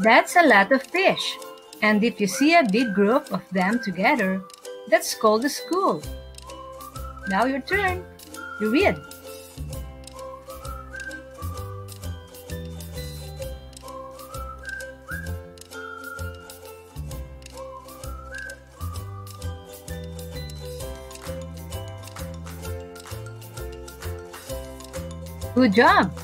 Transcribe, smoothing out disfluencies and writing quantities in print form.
That's a lot of fish. And if you see a big group of them together, that's called a school. Now your turn. You read. Good job!